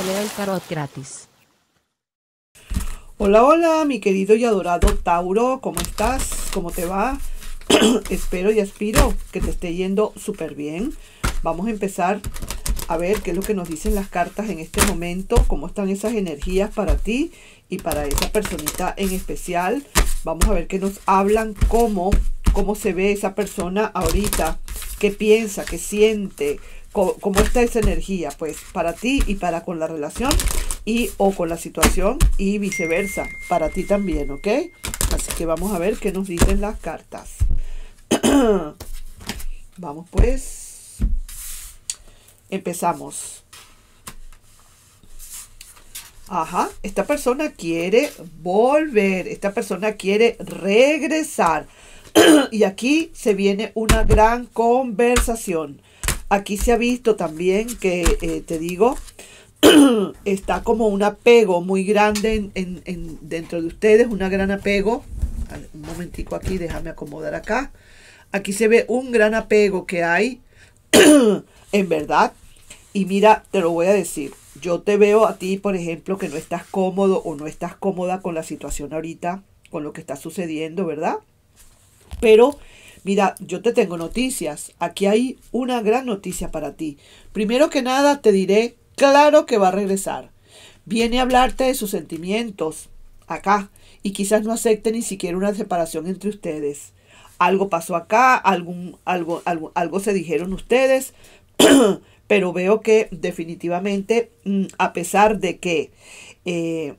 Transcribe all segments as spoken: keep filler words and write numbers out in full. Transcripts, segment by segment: te leo el tarot gratis. Hola, hola, mi querido y adorado Tauro, ¿cómo estás? ¿Cómo te va? Espero y aspiro que te esté yendo súper bien. Vamos a empezar a ver qué es lo que nos dicen las cartas en este momento, cómo están esas energías para ti y para esa personita en especial. Vamos a ver qué nos hablan, cómo, cómo se ve esa persona ahorita, qué piensa, qué siente, cómo, cómo está esa energía, pues, para ti y para con la relación. Y o con la situación y viceversa para ti también, ¿ok? Así que vamos a ver qué nos dicen las cartas. Vamos pues, empezamos. Ajá, esta persona quiere volver, esta persona quiere regresar. Y aquí se viene una gran conversación. Aquí se ha visto también que, eh, te digo, está como un apego muy grande en, en, en, dentro de ustedes, un gran apego. Un momentico aquí, déjame acomodar acá. Aquí se ve un gran apego que hay, en verdad. Y mira, te lo voy a decir. Yo te veo a ti, por ejemplo, que no estás cómodo o no estás cómoda con la situación ahorita, con lo que está sucediendo, ¿verdad? Pero mira, yo te tengo noticias. Aquí hay una gran noticia para ti. Primero que nada te diré, claro que va a regresar. Viene a hablarte de sus sentimientos acá y quizás no acepte ni siquiera una separación entre ustedes. Algo pasó acá, algún, algo, algo, algo se dijeron ustedes, pero veo que definitivamente, a pesar de que eh,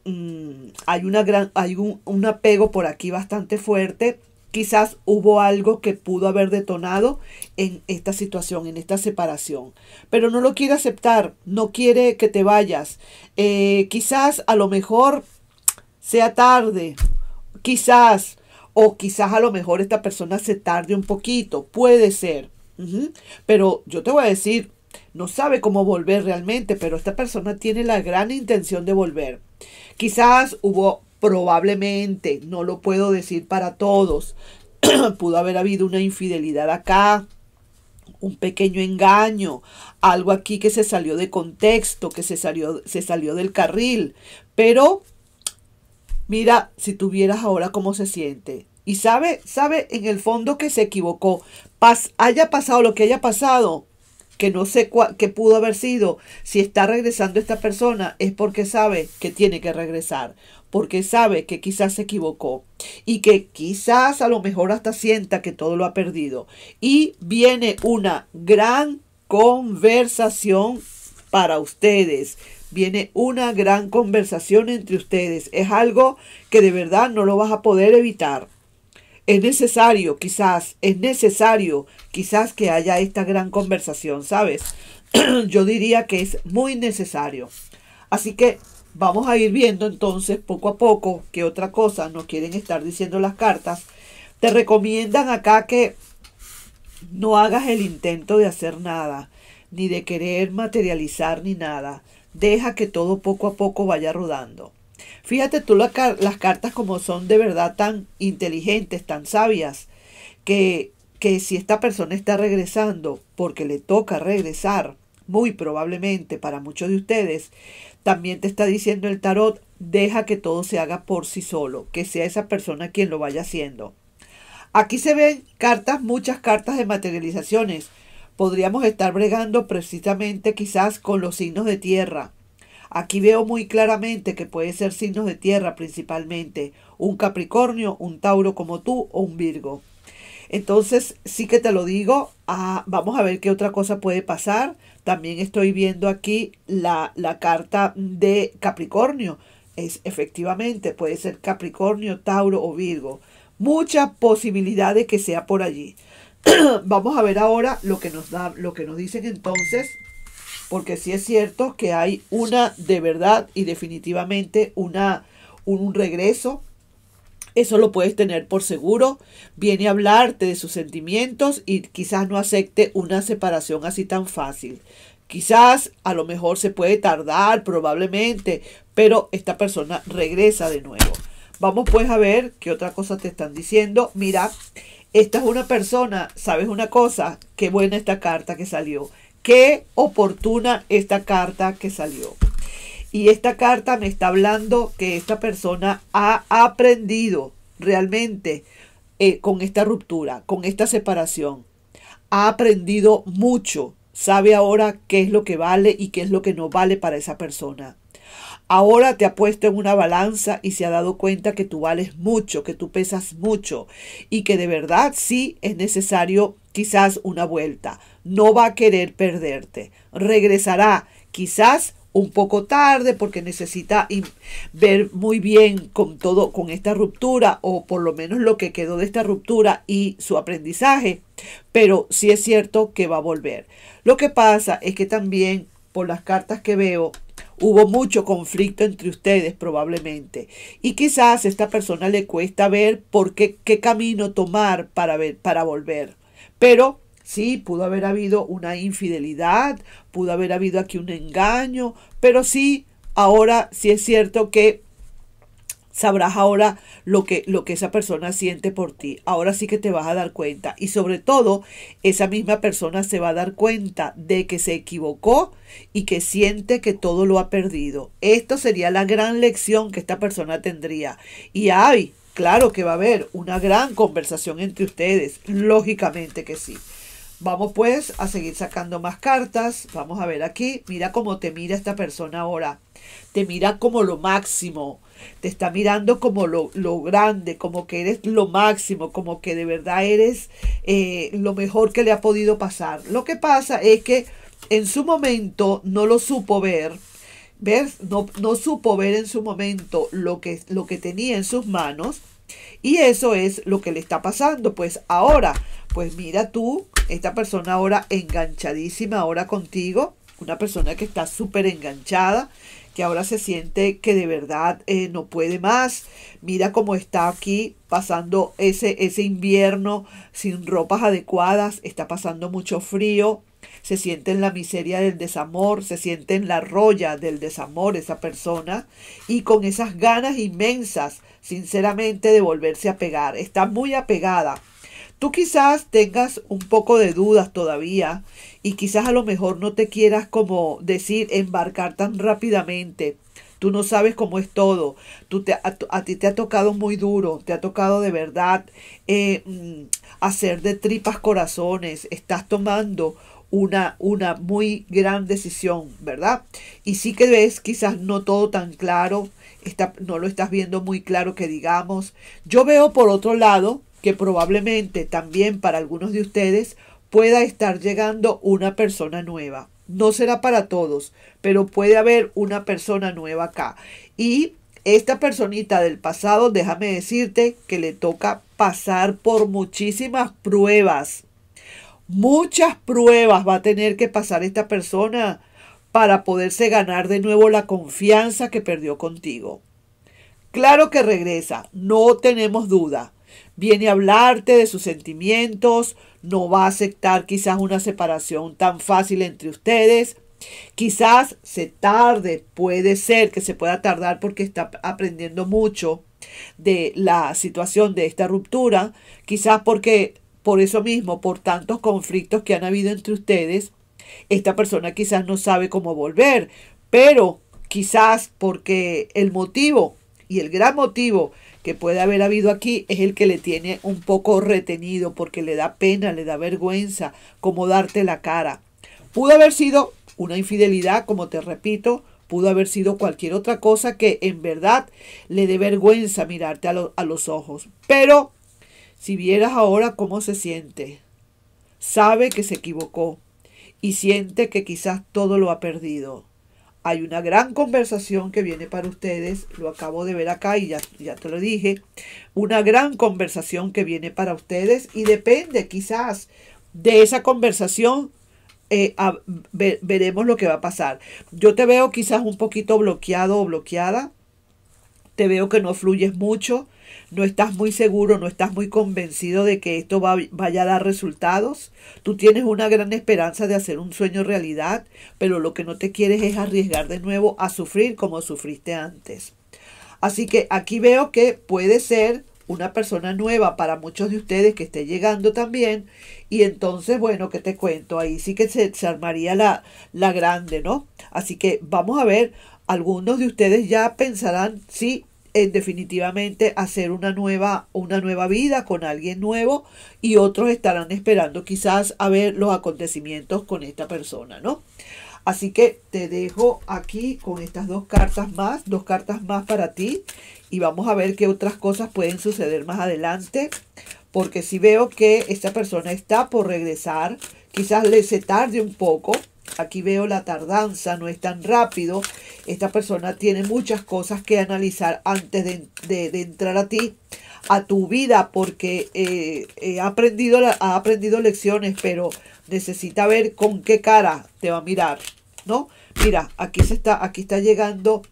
hay, una gran, hay un, un apego por aquí bastante fuerte, quizás hubo algo que pudo haber detonado en esta situación, en esta separación. Pero no lo quiere aceptar, no quiere que te vayas. Eh, quizás a lo mejor sea tarde, quizás, o quizás a lo mejor esta persona se tarde un poquito, puede ser. Uh-huh. Pero yo te voy a decir, no sabe cómo volver realmente, pero esta persona tiene la gran intención de volver. Quizás hubo... Probablemente, no lo puedo decir para todos, pudo haber habido una infidelidad acá, un pequeño engaño, algo aquí que se salió de contexto, que se salió, se salió del carril. Pero mira, si tuvieras ahora cómo se siente. Y sabe, sabe en el fondo que se equivocó. Pas, haya pasado lo que haya pasado, que no sé qué pudo haber sido. Si está regresando esta persona es porque sabe que tiene que regresar. Porque sabe que quizás se equivocó y que quizás a lo mejor hasta sienta que todo lo ha perdido. Y viene una gran conversación para ustedes. Viene una gran conversación entre ustedes. Es algo que de verdad no lo vas a poder evitar. Es necesario, quizás, es necesario, quizás que haya esta gran conversación, ¿sabes? Yo diría que es muy necesario. Así que... vamos a ir viendo entonces poco a poco qué otra cosa nos quieren estar diciendo las cartas. Te recomiendan acá que no hagas el intento de hacer nada, ni de querer materializar ni nada. Deja que todo poco a poco vaya rodando. Fíjate tú la, las cartas como son de verdad tan inteligentes, tan sabias, que, que si esta persona está regresando porque le toca regresar, muy probablemente para muchos de ustedes, también te está diciendo el tarot, deja que todo se haga por sí solo, que sea esa persona quien lo vaya haciendo. Aquí se ven cartas, muchas cartas de materializaciones. Podríamos estar bregando precisamente quizás con los signos de tierra. Aquí veo muy claramente que puede ser signos de tierra principalmente, un Capricornio, un Tauro como tú o un Virgo. Entonces, sí que te lo digo, ah, vamos a ver qué otra cosa puede pasar. También estoy viendo aquí la, la carta de Capricornio. Es, efectivamente, puede ser Capricornio, Tauro o Virgo. Muchas posibilidades que sea por allí. Vamos a ver ahora lo que nos da, lo que nos dicen entonces, porque sí es cierto que hay una de verdad y definitivamente una, un, un regreso. Eso lo puedes tener por seguro. Viene a hablarte de sus sentimientos y quizás no acepte una separación así tan fácil. Quizás a lo mejor se puede tardar, probablemente, pero esta persona regresa de nuevo. Vamos pues a ver qué otra cosa te están diciendo. Mira, esta es una persona, ¿sabes una cosa? Qué buena esta carta que salió. Qué oportuna esta carta que salió. Y esta carta me está hablando que esta persona ha aprendido realmente eh, con esta ruptura, con esta separación. Ha aprendido mucho. Sabe ahora qué es lo que vale y qué es lo que no vale para esa persona. Ahora te ha puesto en una balanza y se ha dado cuenta que tú vales mucho, que tú pesas mucho y que de verdad sí es necesario quizás una vuelta. No va a querer perderte. Regresará quizás un poco tarde porque necesita ver muy bien con todo, con esta ruptura o por lo menos lo que quedó de esta ruptura y su aprendizaje. Pero sí es cierto que va a volver. Lo que pasa es que también por las cartas que veo hubo mucho conflicto entre ustedes probablemente y quizás a esta persona le cuesta ver por qué, qué camino tomar para, ver, para volver. Pero sí, pudo haber habido una infidelidad, pudo haber habido aquí un engaño, pero sí, ahora sí es cierto que sabrás ahora lo que, lo que esa persona siente por ti. Ahora sí que te vas a dar cuenta. Y sobre todo, esa misma persona se va a dar cuenta de que se equivocó y que siente que todo lo ha perdido. Esto sería la gran lección que esta persona tendría. Y ay, claro que va a haber una gran conversación entre ustedes. Lógicamente que sí. Vamos pues a seguir sacando más cartas. Vamos a ver aquí. Mira cómo te mira esta persona ahora. Te mira como lo máximo. Te está mirando como lo, lo grande, como que eres lo máximo, como que de verdad eres eh, lo mejor que le ha podido pasar. Lo que pasa es que en su momento no lo supo ver. ¿Ves? No, no supo ver en su momento lo que, lo que tenía en sus manos. Y eso es lo que le está pasando. Pues ahora, pues mira tú. Esta persona ahora enganchadísima ahora contigo, una persona que está súper enganchada, que ahora se siente que de verdad eh, no puede más. Mira cómo está aquí pasando ese, ese invierno sin ropas adecuadas, está pasando mucho frío, se siente en la miseria del desamor, se siente en la roya del desamor esa persona y con esas ganas inmensas, sinceramente, de volverse a pegar. Está muy apegada. Tú quizás tengas un poco de dudas todavía y quizás a lo mejor no te quieras, como decir, embarcar tan rápidamente. Tú no sabes cómo es todo. Tú te, a, a ti te ha tocado muy duro, te ha tocado de verdad eh, hacer de tripas corazones. Estás tomando una, una muy gran decisión, ¿verdad? Y sí que ves quizás no todo tan claro, está, no lo estás viendo muy claro que digamos. Yo veo por otro lado que probablemente también para algunos de ustedes pueda estar llegando una persona nueva. No será para todos, pero puede haber una persona nueva acá. Y esta personita del pasado, déjame decirte que le toca pasar por muchísimas pruebas. Muchas pruebas va a tener que pasar esta persona para poderse ganar de nuevo la confianza que perdió contigo. Claro que regresa, no tenemos duda. Viene a hablarte de sus sentimientos, no va a aceptar quizás una separación tan fácil entre ustedes. Quizás se tarde, puede ser que se pueda tardar porque está aprendiendo mucho de la situación de esta ruptura. Quizás porque por eso mismo, por tantos conflictos que han habido entre ustedes, esta persona quizás no sabe cómo volver. Pero quizás porque el motivo y el gran motivo que puede haber habido aquí es el que le tiene un poco retenido porque le da pena, le da vergüenza como darte la cara. Pudo haber sido una infidelidad, como te repito, pudo haber sido cualquier otra cosa que en verdad le dé vergüenza mirarte a, lo, a los ojos. Pero si vieras ahora cómo se siente, sabe que se equivocó y siente que quizás todo lo ha perdido. Hay una gran conversación que viene para ustedes, lo acabo de ver acá y ya, ya te lo dije, una gran conversación que viene para ustedes y depende quizás de esa conversación, eh, a, ve, veremos lo que va a pasar. Yo te veo quizás un poquito bloqueado o bloqueada, te veo que no fluyes mucho, no estás muy seguro, no estás muy convencido de que esto va, vaya a dar resultados. Tú tienes una gran esperanza de hacer un sueño realidad, pero lo que no te quieres es arriesgar de nuevo a sufrir como sufriste antes. Así que aquí veo que puede ser una persona nueva para muchos de ustedes que esté llegando también. Y entonces, bueno, ¿qué te cuento? Ahí sí que se, se armaría la, la grande, ¿no? Así que vamos a ver, algunos de ustedes ya pensarán, sí, en definitivamente hacer una nueva, una nueva vida con alguien nuevo, y otros estarán esperando quizás a ver los acontecimientos con esta persona, ¿no? Así que te dejo aquí con estas dos cartas más, dos cartas más para ti, y vamos a ver qué otras cosas pueden suceder más adelante, porque si veo que esta persona está por regresar, quizás le se tarde un poco. Aquí veo la tardanza, no es tan rápido. Esta persona tiene muchas cosas que analizar antes de, de, de entrar a ti, a tu vida, porque eh, eh, ha, aprendido, ha aprendido lecciones, pero necesita ver con qué cara te va a mirar, ¿no? Mira, aquí, se está, aquí está llegando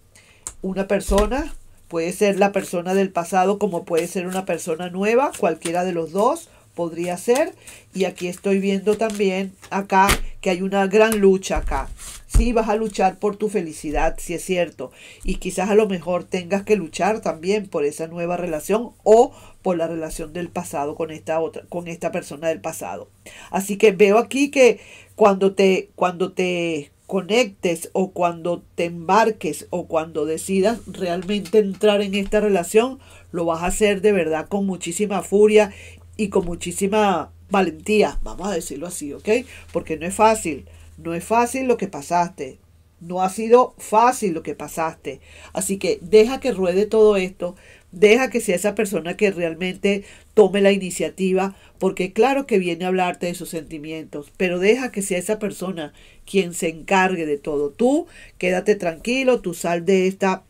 una persona, puede ser la persona del pasado como puede ser una persona nueva, cualquiera de los dos podría ser. Y aquí estoy viendo también acá que hay una gran lucha acá. Sí, vas a luchar por tu felicidad, si es cierto. Y quizás a lo mejor tengas que luchar también por esa nueva relación o por la relación del pasado con esta otra, con esta persona del pasado. Así que veo aquí que cuando te, cuando te conectes o cuando te embarques o cuando decidas realmente entrar en esta relación, lo vas a hacer de verdad con muchísima furia y con muchísima valentía, vamos a decirlo así, ¿ok? Porque no es fácil, no es fácil lo que pasaste. No ha sido fácil lo que pasaste. Así que deja que ruede todo esto, deja que sea esa persona que realmente tome la iniciativa, porque claro que viene a hablarte de sus sentimientos, pero deja que sea esa persona quien se encargue de todo. Tú quédate tranquilo, tú sal de esta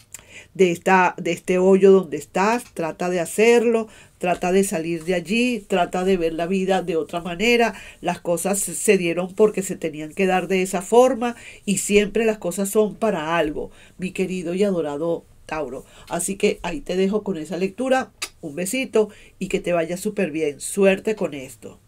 de esta de este hoyo donde estás, trata de hacerlo, trata de salir de allí, trata de ver la vida de otra manera. Las cosas se dieron porque se tenían que dar de esa forma, y siempre las cosas son para algo, mi querido y adorado Tauro. Así que ahí te dejo con esa lectura, un besito y que te vaya súper bien, suerte con esto.